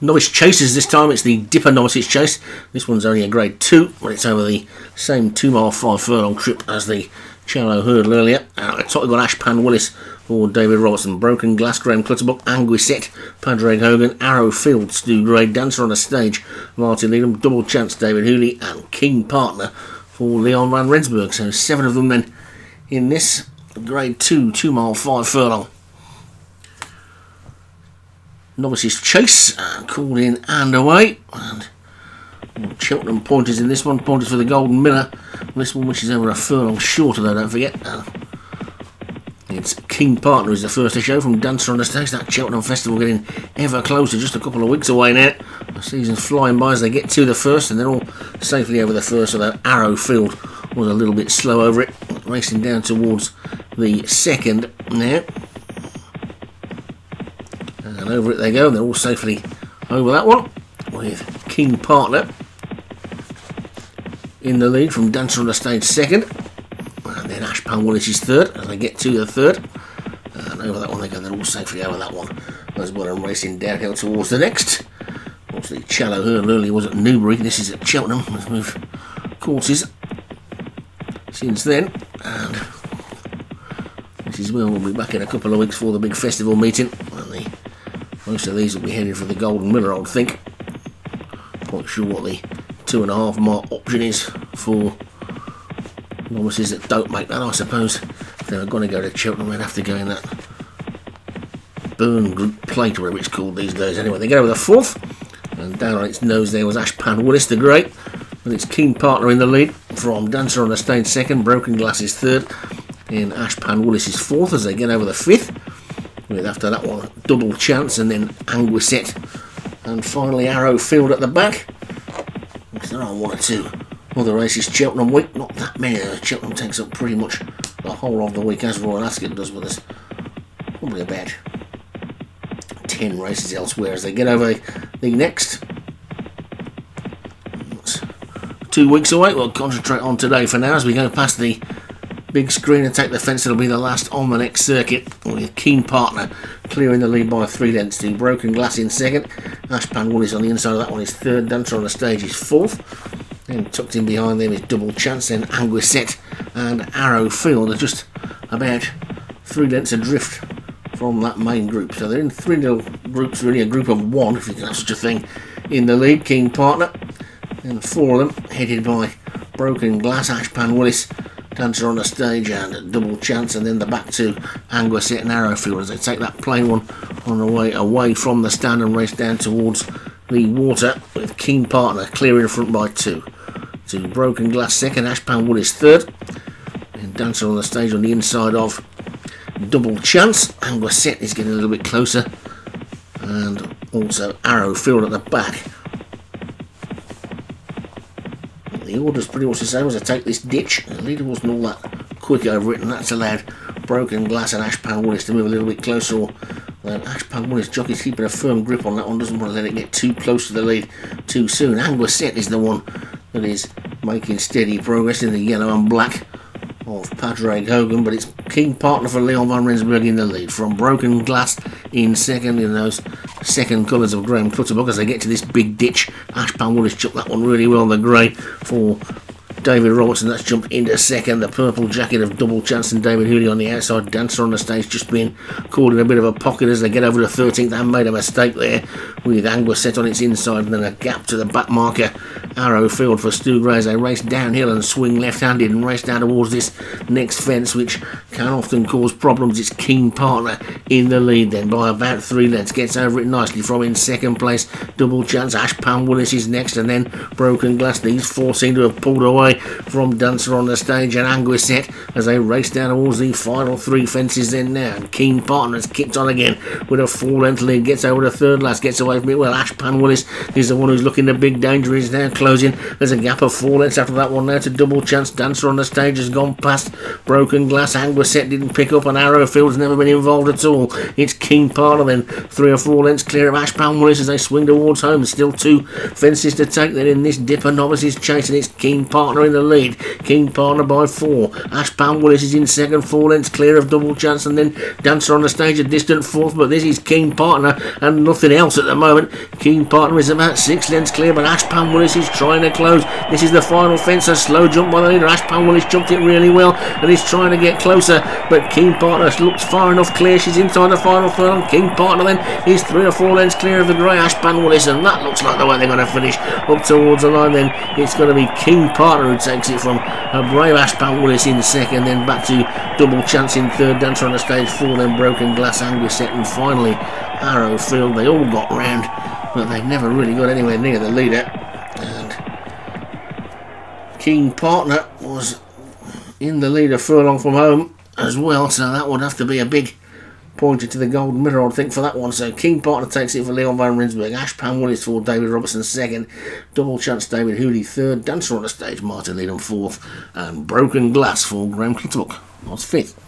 novice chases this time. It's the Dipper Novices Chase. This one's only a grade 2, but it's over the same 2 mile 5 furlong trip as the Challow Hurdle earlier. At the top we've got Ash Pan Willis for David Robertson, Broken Glass, Graham Clutterbuck, Anguissette, Padraig Hogan, Arrow Field, Stu Gray, Dancer on a Stage, Martin Needham, Double Chance, David Hooley, and King Partner for Leon Van Rensburg. So 7 of them then in this grade 2, 2 mile 5 furlong. Novices Chase, called in and away. And Cheltenham pointers in this one, pointers for the Golden Miller. This one, which is over a furlong shorter though, don't forget. It's King Partner is the first to show from Dancer on the Stage. That Cheltenham Festival getting ever closer, just a couple of weeks away now. The season's flying by as they get to the first, and they're all safely over the first, although Arrow Field was a little bit slow over it, racing down towards the second now. And over it they go, and they're all safely over that one, with King Partner in the lead from Dancer on the Stage second, and then Ash Pan Willis is third as they get to the third, and over that one they go, they're all safely over that one as well, and racing downhill towards the next. Obviously Challow Hurdle earlier was at Newbury, this is at Cheltenham. Let's move courses since then, and this is where we'll be back in a couple of weeks for the big festival meeting, and the most of these will be headed for the Golden Miller, I would think. Not sure what the 2.5 mile option is for novices that don't make that. I suppose if they were going to go to Cheltenham, they'd have to go in that burn group plate, whatever it's called these days. Anyway, they go with the fourth, and down on its nose there was Ash Pan Willis the Great, with its Keen Partner in the lead from Dancer on the Stage second, Broken Glass is third, and Ash Pan Willis is fourth as they get over the fifth, with after that one Double Chance, and then Anguissette, and finally Arrow Field at the back. There are one or two other races Cheltenham week, not that many. Cheltenham takes up pretty much the whole of the week, as Royal Ascot does, but there's probably about 10 races elsewhere as they get over the next. That's 2 weeks away. We'll concentrate on today for now as we go past the big screen and take the fence that'll be the last on the next circuit, with Keen Partner clearing the lead by 3 lengths to Broken Glass in second. Ash Pan Willis on the inside of that one is third, Dancer on the Stage is fourth, and tucked in behind them is Double Chance, then Anguissette and Arrow Field are just about 3 lengths adrift from that main group. So they're in three little groups, really a group of one, if you can have such a thing, in the lead, Keen Partner, and four of them headed by Broken Glass, Ash Pan Willis, Dancer on the Stage and Double Chance, and then the back to Anguissette and Arrowfield as they take that plain one on the way away from the stand and race down towards the water, with Keen Partner clear in front by 2 to Broken Glass second, Ash Pan Wood is third, and Dancer on the Stage on the inside of Double Chance. Anguissette is getting a little bit closer, and also Arrowfield at the back. The order's pretty much the same as I take this ditch. The leader wasn't all that quick over it, and that's allowed Broken Glass and Ash Pan Willis to move a little bit closer, or Ash Pan Willis jockey's keeping a firm grip on that one, doesn't want to let it get too close to the lead too soon. Anguissette is the one that is making steady progress in the yellow and black of Padraig Hogan, but it's Keen Partner for Leon Van Rensburg in the lead from Broken Glass in second, in those second colours of Graham Clutterbuck as they get to this big ditch. Ash Pan Willis jumped that one really well, the grey for David Robertson, that's jumped into second, the purple jacket of Double Chance and David Hooley on the outside, Dancer on the Stage just being caught in a bit of a pocket as they get over the 13th and made a mistake there, with Anguissette on its inside, and then a gap to the back marker Arrow Field for Stu Gray as they race downhill and swing left-handed and race down towards this next fence, which can often cause problems. It's Keen Partner in the lead then by about 3 lengths, gets over it nicely from in second place Double Chance, Ash Pan Willis is next, and then Broken Glass. These four seem to have pulled away from Dancer on the Stage and Anguissette as they race down towards the final 3 fences then now, and Keen Partner has kicked on again with a 4 length lead, gets over to third last, gets away from it well. Ash Pan Willis is the one who's looking the big danger, is now closing, there's a gap of 4 lengths after that one now to Double Chance. Dancer on the Stage has gone past Broken Glass, Anguissette didn't pick up, and Arrowfield's never been involved at all. It's Keen Partner then 3 or 4 lengths clear of Ash Pan Willis as they swing towards home. Still 2 fences to take, then in this Dipper Novices Chase, and it's Keen Partner in the lead. King Partner by 4. Ashpan Willis is in second, 4 lengths clear of Double Chance, and then Dancer on the Stage a distant fourth, but this is King Partner and nothing else at the moment. King Partner is about 6 lengths clear, but Ashpan Willis is trying to close. This is the final fence, a slow jump by the leader. Ashpan Willis jumped it really well and is trying to get closer, but King Partner looks far enough clear. She's inside the final furlong. King Partner then is 3 or 4 lengths clear of the grey Ashpan Willis, and that looks like the way they're going to finish up towards the line. Then it's going to be King Partner who takes it from a brave Ashpan Willis in second, then back to Double Chance in third, Dancer on the Stage 4, then Broken Glass, Anguissette, and finally Arrowfield. They all got round, but they've never really got anywhere near the leader. And King Partner was in the leader furlong from home as well, so that would have to be a big pointed to the Golden Mirror, I think, for that one. So King Partner takes it for Leon Van Rensburg. Ashpan Willis for David Robertson second, Double Chance David Hooley third, Dancer on the Stage Martin Needham fourth, and Broken Glass for Graham Clutterbuck was fifth.